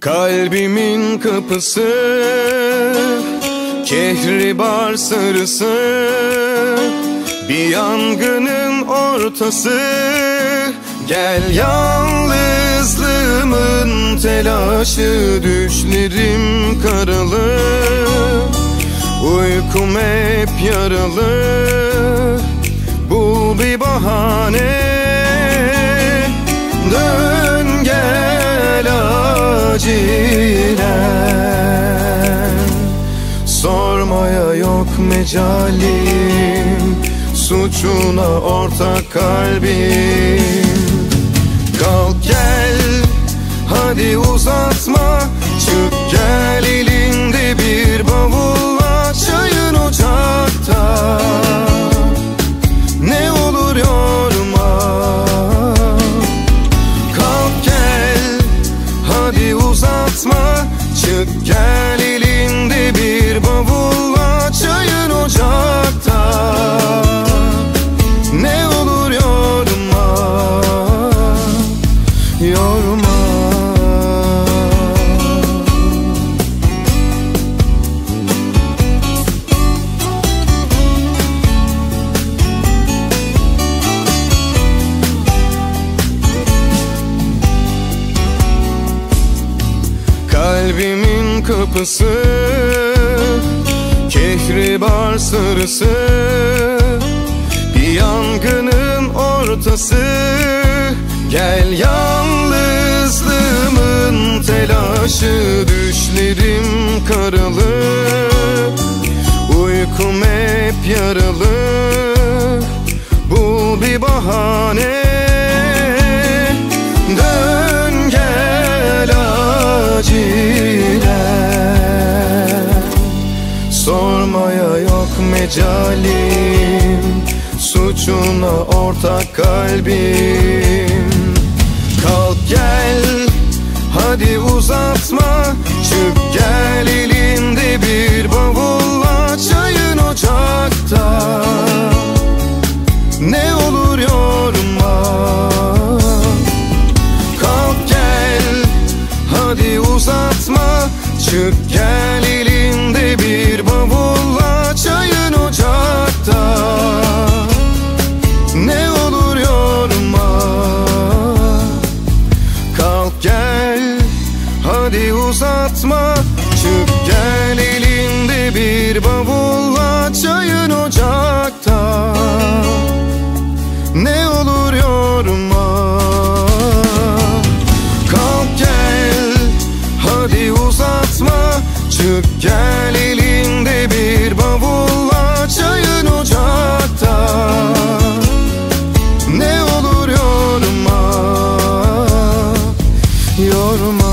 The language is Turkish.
Kalbimin kapısı, kehribar sarısı, bir yangının ortası. Gel yalnızlığımın telaşı, düşlerim karalı, uykum hep yaralı. Bu bir bahane, dön gel acilen. Sormaya yok mecalim, suçuna ortak kalbim. Kalk gel, hadi uzatma, çık gel elinde bir bavulla. Çayın ocakta, ne olur yorma. Kalk gel, hadi uzatma, çık gel elinde bir bavulla. Çayın ocakta, ne olur yorma, yorma. Kalbimin kapısı, kehribar sarısı, bir yangının ortası. Gel yalnızlığımın telaşı, düşlerim karalı, uykum hep yaralı. Bu bir bahane, dön gel acilen. Sormaya yok mecalim, suçuna ortak kalbim. Kalk gel, hadi uzatma, çık gel elinde bir bavulla. Çayın ocakta, ne olur yorma. Kalk gel, hadi uzatma, çık gel elinde bir bavulla. Çayın ocakta, ne olur yorma. Kalk gel, hadi uzatma, çık gel elinde bir bavulla. Çayın ocakta, ne olur yorma. Kalk gel, hadi uzatma, çık gel elinde bir bavulla. Çayın ocakta, ne olur yorma, yorma.